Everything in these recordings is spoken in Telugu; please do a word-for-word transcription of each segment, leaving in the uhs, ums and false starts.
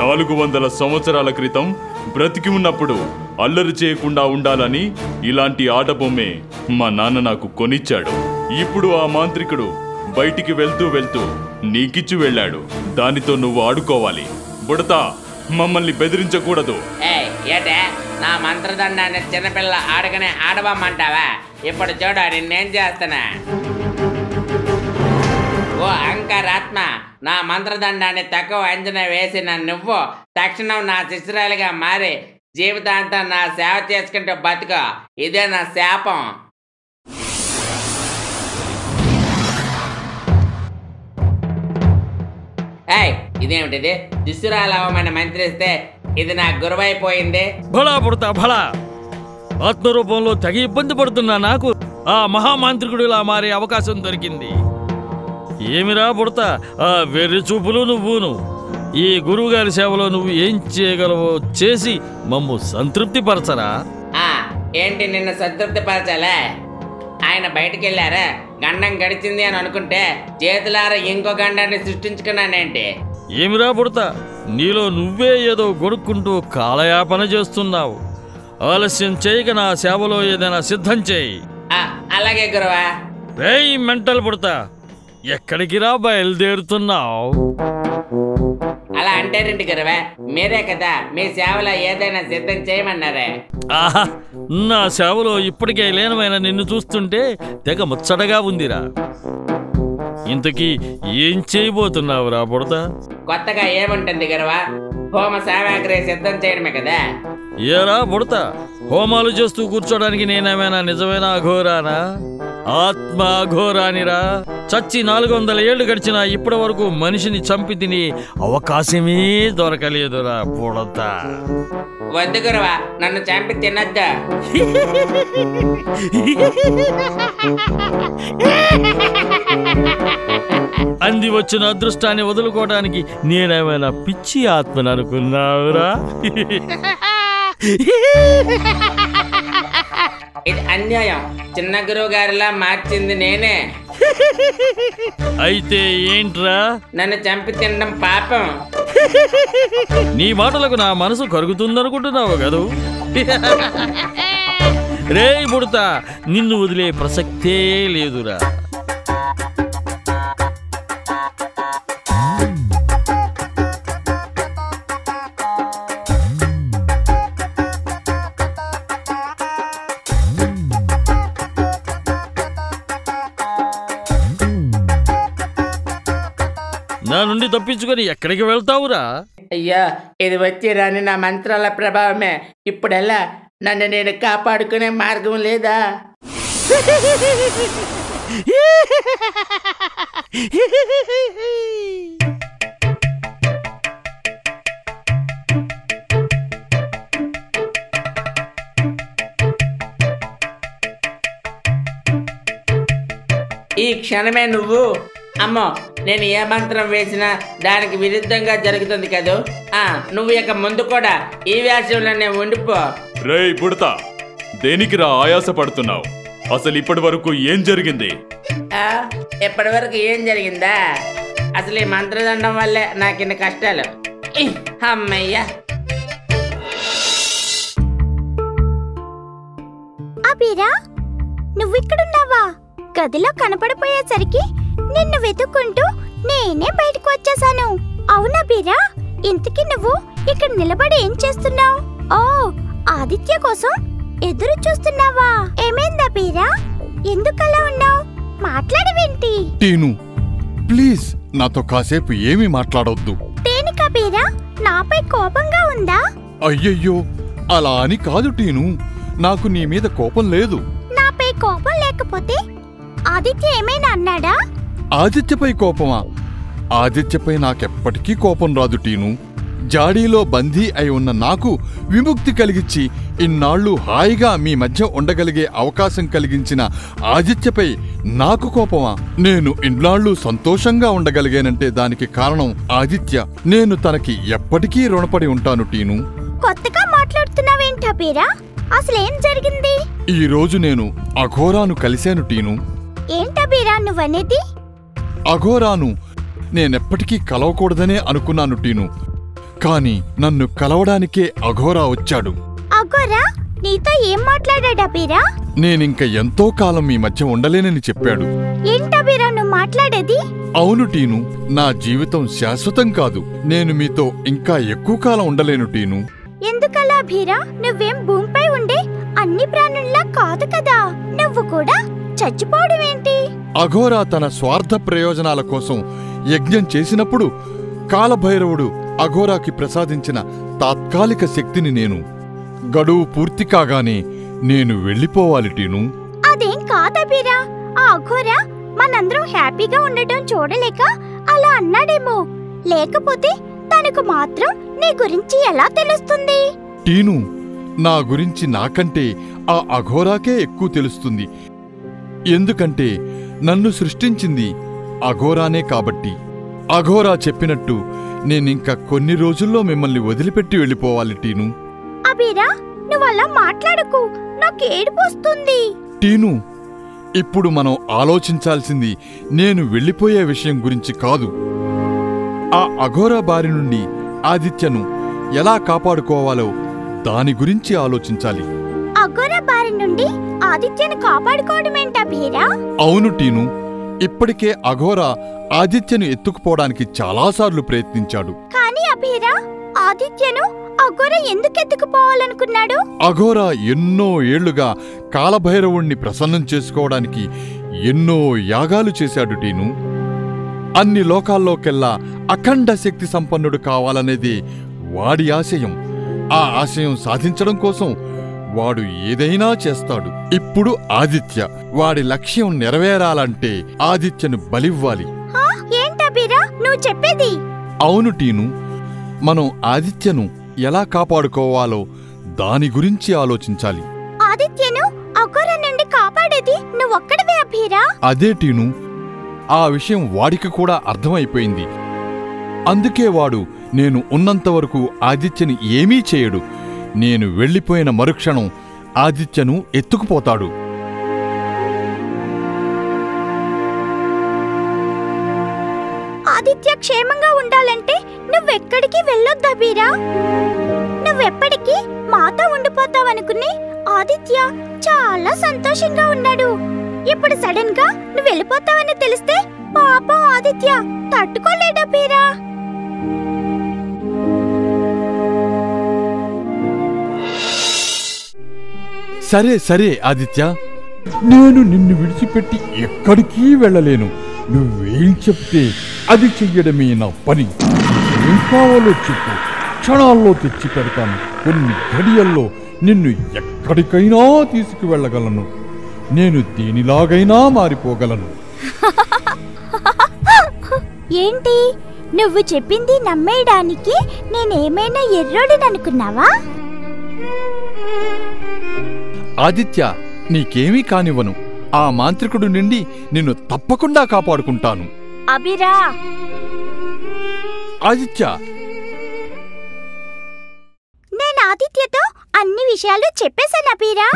నాలుగు వందల సంవత్సరాల క్రితం బ్రతికి ఉన్నప్పుడు అల్లరి చేయకుండా ఉండాలని ఇలాంటి ఆట బొమ్మే మా నాన్న నాకు కొనిచ్చాడు. ఇప్పుడు ఆ మాంత్రికుడు బయటికి వెళ్తూ వెళ్తూ నీకిచ్చి వెళ్ళాడు. దానితో నువ్వు ఆడుకోవాలి. బుడతా, మమ్మల్ని బెదిరించకూడదు. నా మంత్రదండాన్ని చిన్నపిల్ల ఆడగానే ఆడబమ్మంటావా? ఇప్పుడు చూడు నిన్నేం చేస్తున్నా. ఓ అంకరాత్మ, నా మంత్రదండాన్ని తక్కువ అంచనా వేసిన నువ్వు తక్షణం నా శిష్యురాలిగా మారి జీవితాంతం నా సేవ చేసుకుంటూ బతుకు. ఇదే నా శాపం. ఏయ్, ఇదేమిటిది? శిష్యురాలవమని మంత్రిస్తే ఇది నా గురువైపోయింది. భలా పుడతా భలా, ఆత్మరూపంలో తగి ఇబ్బంది పడుతున్నా నాకు ఆ మహామాంత్రికుడు ఇలా మారే అవకాశం దొరికింది. ఏమిరా పుడతా ఆ వెర్రి చూపులు నువ్వును. ఈ గురువుగారి సేవలో నువ్వు ఏం చేయగలవో చేసి మమ్ము సంతృప్తి పరచరా. ఏంటి నిన్ను సంతృప్తి పరచాలే? ఆయన బయటికి వెళ్ళారా? గండం గడిచింది అని అనుకుంటే చేతులారా ఇంకో గండాన్ని సృష్టించుకున్నానేంటి? ఏమిరా పుడతా, నీలో నువ్వే ఏదో గొడుక్కుంటూ కాలయాపన చేస్తున్నావు. ఆలస్యం చేయక నా సేవలో ఏదైనా సిద్ధం చేయి. అలాగే గురువా. రేయ్ మెంటల్ పుడతా, ఎక్కడికి రా బయలుదేరుతున్నావు? అలా అంటారేంటి గురువా? మీరే కదా మీ సేవలో ఏదైనా సిద్ధం చేయమన్నారే. ఆహా, నా సేవలో ఇప్పటికే లేనమైన నిన్ను చూస్తుంటే తెగ ముచ్చటగా ఉందిరా. ఇంతకీ ఏం చేయబోతున్నావు రా పుడతా? కొత్తగా ఏముంటుంది గురువా, హోమ సామాగ్రి సిద్ధం చేయడమే కదా. ఏరా పుడతా, హోమాలు చేస్తూ కూర్చోడానికి నేనేమైనా నిజమైన అఘోరానా? ఆత్మ అఘోరానిరా. చచ్చి నాలుగు వందల ఏళ్ళు గడిచినా ఇప్పటి వరకు మనిషిని చంపి తిని అవకాశమే దొరకలేదురా పుడతా. వద్దు గురువా, నన్ను చంపి తినద్దా. అంది వచ్చిన అదృష్టాన్ని వదులుకోవడానికి నేనేమైనా పిచ్చి ఆత్మను అనుకున్నావురా? ఇది అన్యాయం. చిన్న గురువు గారిలా మార్చింది నేనే. అయితే ఏంట్రా? నన్ను చంపి తినడం పాపం. నీ మాటలకు నా మనసు కరుగుతుందనుకుంటున్నావు కదూ? రేయ్ బుడతా, నిన్ను వదిలే ప్రసక్తే లేదురా. నా నుండి తప్పించుకొని ఎక్కడికి వెళ్తావురా? అయ్యా, ఇది వచ్చి రాని నా మంత్రాల ప్రభావమే. ఇప్పుడెలా నన్ను నేను కాపాడుకునే మార్గం లేదా? ఈ క్షణమే నువ్వు అమ్మో నేను ఏ మంత్రం వేసినా దానికి విరుద్ధంగా జరుగుతుంది కదూ. ఆ నువ్వు ఇక ముందు కూడా ఈ వ్యాసంలోనే ఉండిపో. రేయ్ బుడతా, దేనికి రా ఆయాస పడుతున్నావు? అసలు ఇప్పటి వరకు ఏం జరిగింది? ఇప్పటి వరకు ఏం జరిగిందా? అసలు ఈ మంత్రదండం వల్లే నాకిన్ని కష్టాలు. అమ్మయ్యా, అభిరా నువ్వు ఇక్కడున్నావా? గదిలో కనపడిపోయేసరికి నిన్ను వెతుక్కుంటూ నేనే బయటకు వచ్చేసాను. అవునా అభిరా, ఇంతకీ నువ్వు ఇక్కడ నిలబడి ఏం చేస్తున్నావు? ఓ, ఆదిత్య కోసం ఎదురు చూస్తున్నావా? ఏమైంది అభిరా, ఎందుకలా ఉన్నావు? మాట్లాడవేంటి? టీను ప్లీజ్, నాతో కాసేపు ఏమీ మాట్లాడొద్దు. దేనికి అభిరా, నాపై కోపంగా ఉందా? అయ్యయ్యో అలా అని కాదు టీను, నాకు నీ మీద కోపం లేదు. నాపై కోపం లేకపోతే ఆదిత్య ఏమైనా అన్నాడా? ఆదిత్యపై కోపమా? ఆదిత్యపై నాకెప్పటికీ కోపం రాదు టీను. జాడీలో బందీ అయి ఉన్న నాకు విముక్తి కలిగించి ఇన్నాళ్ళు హాయిగా మీ మధ్య ఉండగలిగే అవకాశం కలిగించిన ఆదిత్యపై నాకు కోపమా? నేను ఇన్నాళ్ళు సంతోషంగా ఉండగలిగానంటే దానికి కారణం ఆదిత్య. నేను తనకి ఎప్పటికీ రుణపడి ఉంటాను టీను. కొత్తగా మాట్లాడుతున్నావేంటి అభిరా, అసలేం జరిగింది? ఈ రోజు నేను అఘోరాను కలిశాను టీను. ఏంటభిరా నువ్వనేది? అఘోరాను నేనెప్పటికీ కలవకూడదనే అనుకున్నాను టీను, కానీ నన్ను కలవడానికే అఘోరా వచ్చాడు. అఘోరా నీతో ఏం మాట్లాడాడు అబీరా? నేను ఇంకా ఎంతో కాలం ఈ మధ్య ఉండలేనని చెప్పాడు. ఏంట అబీరా నువ్వు మాట్లాడేది? అవును టీను, నా జీవితం శాశ్వతం కాదు. నేను మీతో ఇంకా ఎక్కువ కాలం ఉండలేను టీను. ఎందుకలా అబీరా? నువ్వేం భూమిపై ఉండే అన్ని ప్రాణుల్లా కాదు కదా, నువ్వు కూడా చచ్చిపోవడమేంటి? అఘోరా తన స్వార్థ ప్రయోజనాల కోసం యజ్ఞం చేసినప్పుడు కాలభైరవుడు అఘోరాకి ప్రసాదించిన తాత్కాలిక శక్తిని నేను గడువు పూర్తి కాగానే నేను వెళ్ళిపోవాలి టీను. అదేం కాదబీరా, ఆ అఘోరా మనందరం హ్యాపీగా ఉండటం చూడలేక అలా అన్నాడేమో, లేకపోతే తనకు మాత్రం నీ గురించి ఎలా తెలుస్తుంది? టీను, నా గురించి నాకంటే ఆ అఘోరాకే ఎక్కువ తెలుస్తుంది. ఎందుకంటే నన్ను సృష్టించింది అఘోరానే కాబట్టి. అఘోరా చెప్పినట్టు నేనింకా కొన్ని రోజుల్లో మిమ్మల్ని వదిలిపెట్టి వెళ్ళిపోవాలి టీను. అబీరా నువ్వలా మాట్లాడకు, నాకు ఏడుపొస్తుంది. టీను, ఇప్పుడు మనం ఆలోచించాల్సింది నేను వెళ్ళిపోయే విషయం గురించి కాదు, ఆ అఘోరా బారి నుండి ఆదిత్యను ఎలా కాపాడుకోవాలో దాని గురించి ఆలోచించాలి. అఘోరా బారి నుండి ఆదిత్యను కాపాడుకోవడమేంట అబీరా? అవును టీను, ఇప్పటికే అఘోరా ఆదిత్యను ఎత్తుకుపోవడానికి చాలాసార్లు ప్రయత్నించాడు. కానీ అబీరా ఆదిత్యను అఘోరా ఎందుకు ఎత్తుకుపోవాలనుకున్నాడు? అఘోరా ఎన్నో ఏళ్లుగా కాలభైరవుణ్ణి ప్రసన్నం చేసుకోవడానికి ఎన్నో యాగాలు చేశాడు టీను. అన్ని లోకాల్లోకెల్లా అఖండ శక్తి సంపన్నుడు కావాలనేది వాడి ఆశయం. ఆ ఆశయం సాధించడం కోసం వాడు ఏదైనా చేస్తాడు. ఇప్పుడు ఆదిత్య వాడి లక్ష్యం నెరవేరాలంటే ఆదిత్యను బలివ్వాలి. నువ్వు చెప్పేది? అవును టీను, మనం ఆదిత్యను ఎలా కాపాడుకోవాలో దాని గురించి ఆలోచించాలి. ఆదిత్యను అఘోరా నుండి కాపాడేది నువ్వొక్కడివే అబీరా? అదే టీను, ఆ విషయం వాడికి కూడా అర్థమైపోయింది. అందుకే వాడు నేను ఉన్నంతవరకు ఆదిత్యని ఏమీ చేయడు. నేను వెళ్ళిపోయిన మరుక్షణం ఆదిత్యను ఎత్తుకుపోతాడు. ఆదిత్య క్షేమంగా ఉండాలంటే నువ్వెక్కడికి వెళ్ళొద్దు అబీరా. నువ్వెప్పటికీ మాతో ఉండిపోతావనుకుని ఆదిత్య చాలా సంతోషంగా ఉన్నాడు. ఇప్పుడు సడన్ గా నువ్వు వెళ్ళిపోతావని తెలిస్తే పాపం ఆదిత్య తట్టుకోలేడు అబీరా. సరే సరే ఆదిత్య, నేను నిన్ను విడిచిపెట్టి ఎక్కడికి వెళ్ళలేను. నువ్వేం చెప్తే అది చెయ్యడమే నా పని. ఏం కావాలో చెప్పు, క్షణాల్లో తెచ్చి పెడతాను. కొన్ని గడియల్లో నిన్ను ఎక్కడికైనా తీసుకువెళ్ళగలను. నేను దేనిలాగైనా మారిపోగలను. ఏంటి నువ్వు చెప్పింది నమ్మేయడానికి నేనేమైనా ఎర్రోడిననుకున్నావా? ఆదిత్య నీకేమీ కానివ్వను. ఆ మాంత్రికుడు నుండి నిన్ను తప్పకుండా కాపాడుకుంటాను. అబీరా ఆదిత్య, నేను ఆదిత్యతో అన్ని విషయాలు చెప్పేశాను అబీరా.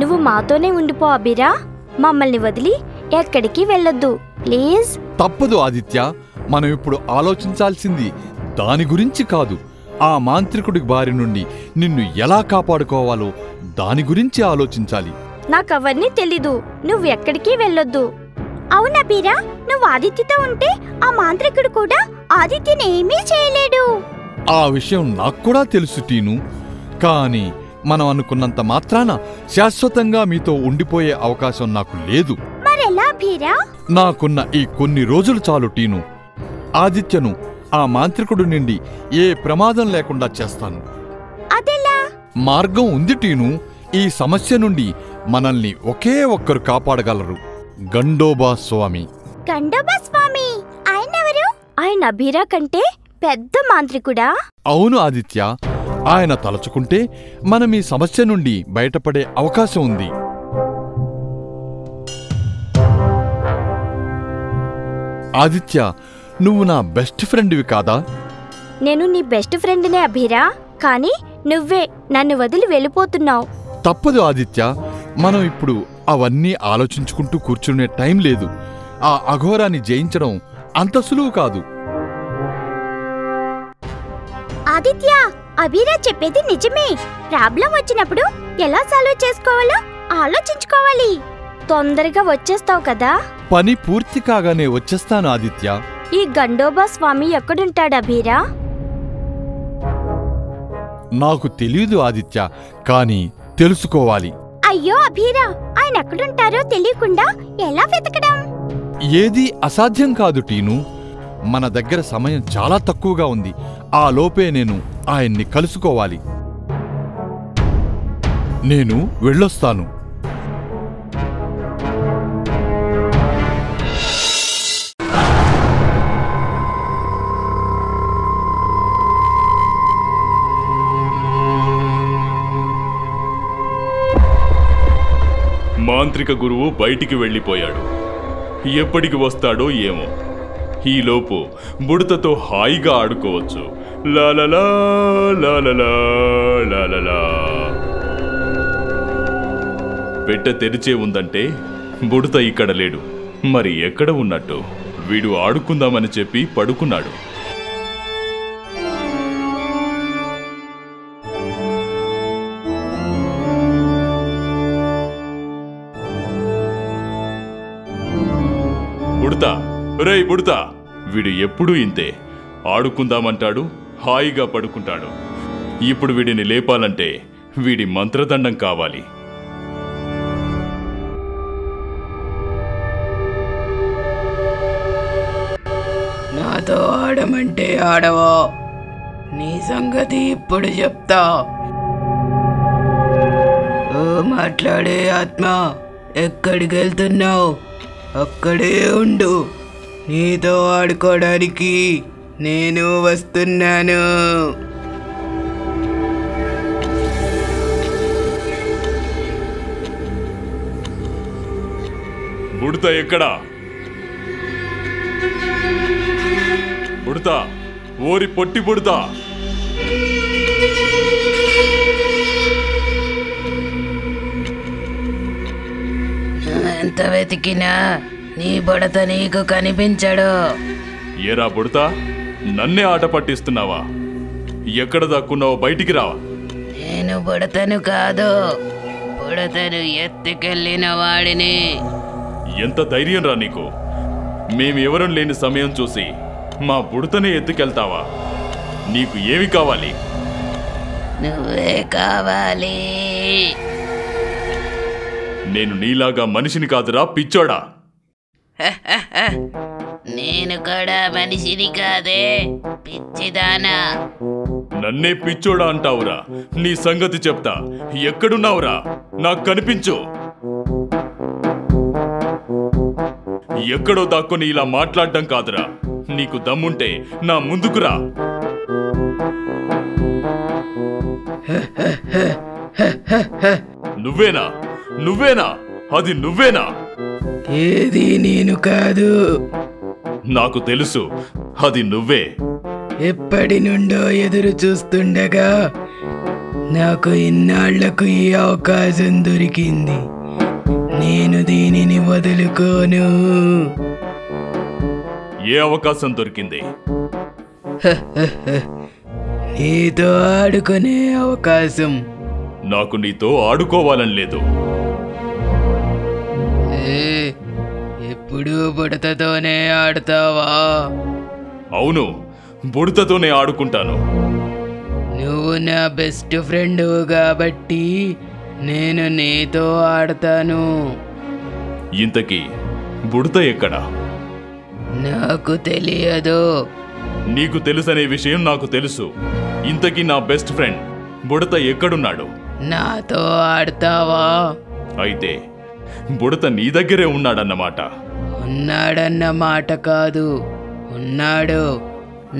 నువ్వు మాతోనే ఉండిపో అబీరా, మమ్మల్ని వదిలి ఎక్కడికి వెళ్ళొద్దు ప్లీజ్. తప్పదు ఆదిత్య, మనం ఇప్పుడు ఆలోచించాల్సింది దాని గురించి కాదు, ఆ మాంత్రికుడి బారి నుండి నిన్ను ఎలా కాపాడుకోవాలో దాని గురించి ఆలోచించాలి. నాకవన్నీ తెలీదు, నువ్వు ఎక్కడికి వెళ్ళొద్దు. అవునా అబీరా, నువ్వు ఆదిత్యతో ఉంటే ఆ మాంత్రికుడు కూడా ఆదిత్యని ఏమీ చేయలేడు. ఆ విషయం నాకు కూడా తెలుసు టీను, కానీ మనం అనుకున్నంత మాత్రాన శాశ్వతంగా మీతో ఉండిపోయే అవకాశం నాకు లేదు. మరెలా అబీరా? నాకున్న ఈ కొన్ని రోజులు చాలు టీను. ఆదిత్యను ఆ మాంత్రికుడు నుండి ఏ ప్రమాదం లేకుండా చేస్తాను. అదెలా? మార్గం ఉంది టీను. ఈ సమస్య నుండి మనల్ని ఒకే ఒక్కరు కాపాడగలరు, గండోబా స్వామి. గండోబా స్వామి ఆయన ఎవరు? ఆయన అబీరా కంటే పెద్ద మాంత్రికుడా? అవును ఆదిత్య, ఆయన తలచుకుంటే మనం ఈ సమస్య నుండి బయటపడే అవకాశం ఉంది. ఆదిత్య నువ్వు నా బెస్ట్ ఫ్రెండ్వి కాదా? నేను నీ బెస్ట్ ఫ్రెండ్నే అబీరా, కానీ నువ్వే నన్ను వదిలి వెళ్ళిపోతున్నావు. తప్పదు ఆదిత్య, మనం ఇప్పుడు అవన్నీ ఆలోచించుకుంటూ కూర్చునే టైం లేదు. ఆ అఘోరాన్ని జయించడం అంత సులువు కాదు. ఆదిత్య అభిరా చెప్పేది నిజమే. ప్రాబ్లం వచ్చినప్పుడు ఎలా సాల్వ్ చేసుకోవాలో ఆలోచించుకోవాలి. తొందరగా వచ్చేస్తావు కదా? పని పూర్తి కాగానే వచ్చేస్తాను ఆదిత్య. ఈ గండోబా స్వామి ఎక్కడుంటాడు అభిరా? నాకు తెలియదు ఆదిత్య, కానీ తెలుసుకోవాలి. అయ్యో అభిరా, ఆయన ఎక్కడుంటారో తెలియకుండా ఎలా వెతకడం? ఏది అసాధ్యం కాదు టీను. మన దగ్గర సమయం చాలా తక్కువగా ఉంది. ఆ లోపే నేను ఆయన్ని కలుసుకోవాలి. నేను వెళ్ళొస్తాను. మాంత్రిక గురువు బయటికి వెళ్ళిపోయాడు. ఎప్పటికి వస్తాడో ఏమో. ఈ లోపు బుడతతో హాయిగా ఆడుకోవచ్చు. లాలలా లాలలా లాలలా. పెట్టె తెరిచే ఉందంటే బుడత ఇక్కడ లేడు, మరి ఎక్కడ ఉన్నట్టు? వీడు ఆడుకుందామని చెప్పి పడుకున్నాడు. బుడత, రే బుడతా, వీడు ఎప్పుడూ ఇంతే. ఆడుకుందామంటాడు, హాయిగా పడుకుంటాడు. ఇప్పుడు వీడిని లేపాలంటే వీడి మంత్రదండం కావాలి. నాతో ఆడమంటే ఆడవా? నీ సంగతి ఇప్పుడు చెప్తా. ఓ మాట్లాడే ఆత్మ, ఎక్కడికి వెళ్తున్నావు? అక్కడే ఉండు. నీతో ఆడుకోవడానికి నేను వస్తున్నాను. బుడత ఎక్కడా? బుడత, ఓరి పొట్టి బుడత, ఎంత వెతికినా నీ బుడత నీకు కనిపించడు. ఏరా బుడత, నన్నే ఆట పట్టిస్తున్నావా? ఎక్కడ దాక్కున్నావో బయటికి రావా. నేను బుడతను కాదు, బుడతను ఎత్తుకెళ్ళిన వాడిని. ఎంత ధైర్యం రా నీకు? మేమెవరం లేని సమయం చూసి మా బుడతనే ఎత్తుకెళ్తావా? నీకు ఏమి కావాలి? నువ్వే కావాలి. నేను నీలాగా మనిషిని కాదురా పిచ్చోడా. నేను కూడా మనిషిని కాదే, పిచ్చిదానా. నన్నే పిచ్చోడా అంటావురా? నీ సంగతి చెప్తా. ఎక్కడున్నావురా? నాకు కనిపించు. ఎక్కడో దాక్కుని ఇలా మాట్లాడడం కాదురా. నీకు దమ్ముంటే నా ముందుకురా. నువ్వేనా? నువ్వేనా? అది నువ్వేనా? ఏది నేను కాదు. నాకు తెలుసు, అది నువ్వే. ఎప్పటి నుండో ఎదురు చూస్తుండగా నాకు ఇన్నాళ్లకు ఈ అవకాశం దొరికింది. నేను దీనిని వదులుకోను. ఏ అవకాశం దొరికింది? నీతో ఆడుకునే అవకాశం. నాకు నీతో ఆడుకోవాలని లేదు. ఎప్పుడు బుడతతోనే ఆడతావా? అవును, బుడతతోనే ఆడుకుంటాను. నువ్వు నా బెస్ట్ ఫ్రెండ్ కాబట్టి నేను నీతో ఆడతాను. ఇంతకీ బుడత ఎక్కడా? నాకు తెలియదు. నీకు తెలుసనే విషయం నాకు తెలుసు. ఇంతకీ నా బెస్ట్ ఫ్రెండ్ బుడత ఎక్కడున్నాడు? నాతో ఆడతావా? అయితే బుడత నీ దగ్గరే ఉన్నాడన్నమాట. ఉన్నాడన్న మాట కాదు, ఉన్నాడు.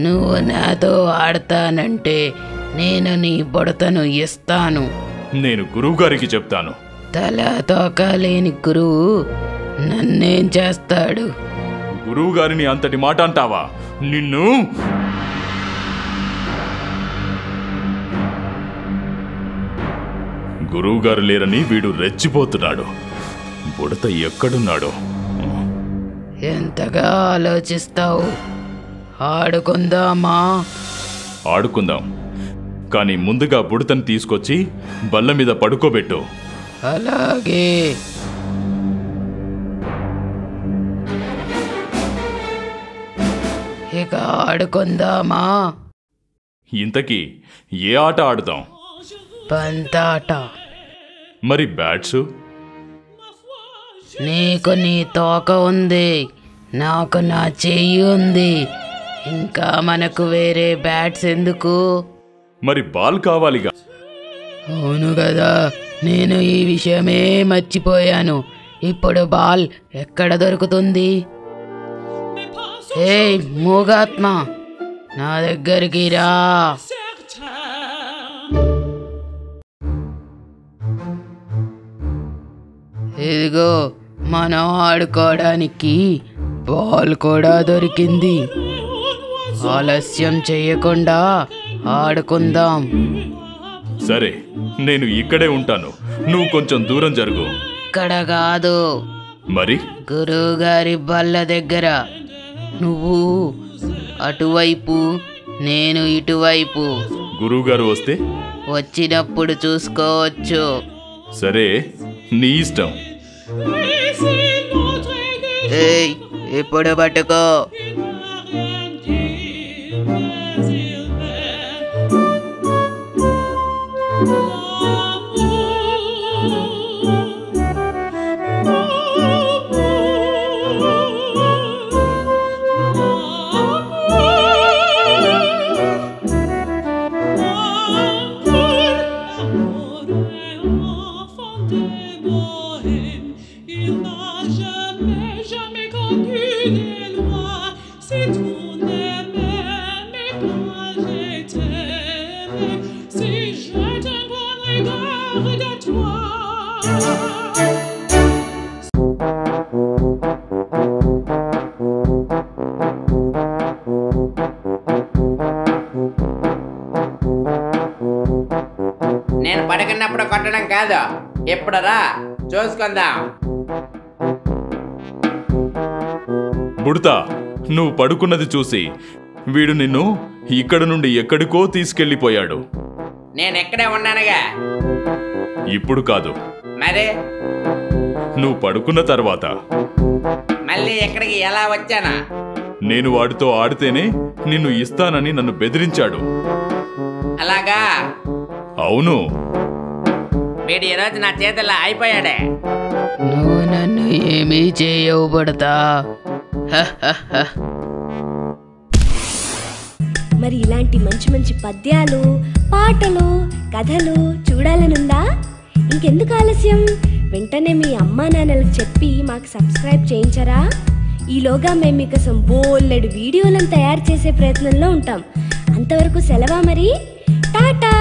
నువ్వు నాతో ఆడతానంటే నేను నీ బుడతను ఇస్తాను. నేను గురువు గారికి చెప్తాను. తల తోక లేని గురువు నన్నేం చేస్తాడు? గురువు గారిని అంతటి మాట అంటావా? నిన్ను గురువుగారు లేరని వీడు రెచ్చిపోతున్నాడు. బుడత ఎక్కడున్నాడో? ఎంతగా ఆలోచిస్తావు? ఆడుకుందామా? ఆడుకుందాం. కానీ ముందుగా బుడతని తీసుకొచ్చి బల్ల మీద పడుకోబెట్టు. అలాగే. ఇక ఆడుకుందామా? ఇంతకీ ఏ ఆట ఆడుదాం? బంతాట. మరి బ్యాట్స్? నీకు నీ తోక ఉంది, నాకు నా చెయ్యి ఉంది, ఇంకా మనకు వేరే బ్యాట్స్ ఎందుకు? మరి బాల్ కావాలిగా. అవును కదా, నేను ఈ విషయమే మర్చిపోయాను. ఇప్పుడు బాల్ ఎక్కడ దొరుకుతుంది? ఏ మూగాత్మ, నా దగ్గరికి రా. ఇదిగో మనం ఆడుకోవడానికి బాల్ కూడా దొరికింది. ఆలస్యం చేయకుండా ఆడుకుందాం. సరే, నేను ఇక్కడే ఉంటాను, నువ్వు కొంచెం దూరం జరుగు. ఇక్కడ కాదు, మరి గురువు గారి బల్ల దగ్గర. నువ్వు అటువైపు, నేను ఇటువైపు. గురువు గారు వస్తే వచ్చినప్పుడు చూసుకోవచ్చు. సరే, నీ ఇష్టం. ఏయ్, ఇప్పుడు పట్టుకో. నేను పడుకున్నప్పుడు కొట్టడం కాదు, ఎప్పుడు రా చూసుకుందాం. బుడతా, నువ్వు పడుకున్నది చూసి వీడు నిన్ను ఇక్కడ నుండి ఎక్కడికో తీసుకెళ్లిపోయాడు. నేనెక్కడే ఉన్నానుగా. ఇప్పుడు కాదు, మరే నువ్వు పడుకున్న తర్వాత. మళ్ళీ ఎక్కడికి ఎలా వచ్చానా? నేను వాడితో ఆడితేనే నిన్ను ఇస్తానని నన్ను బెదిరించాడు. అలాగా? అవును. వీడు ఈరోజు నా చేతుల్లో అయిపోయాడే. నువ్వు నన్ను ఏమీ చేయబడతా. మరి ఇలాంటి మంచి మంచి పద్యాలు, పాటలు, కథలు చూడాలనుందా? ఇంకెందుకు ఆలస్యం, వెంటనే మీ అమ్మా నాన్నలకు చెప్పి మాకు సబ్స్క్రైబ్ చేయించరా. ఈలోగా మేము మీకోసం బోలెడు వీడియోలను తయారు చేసే ప్రయత్నంలో ఉంటాం. అంతవరకు సెలవా మరి. టాటా.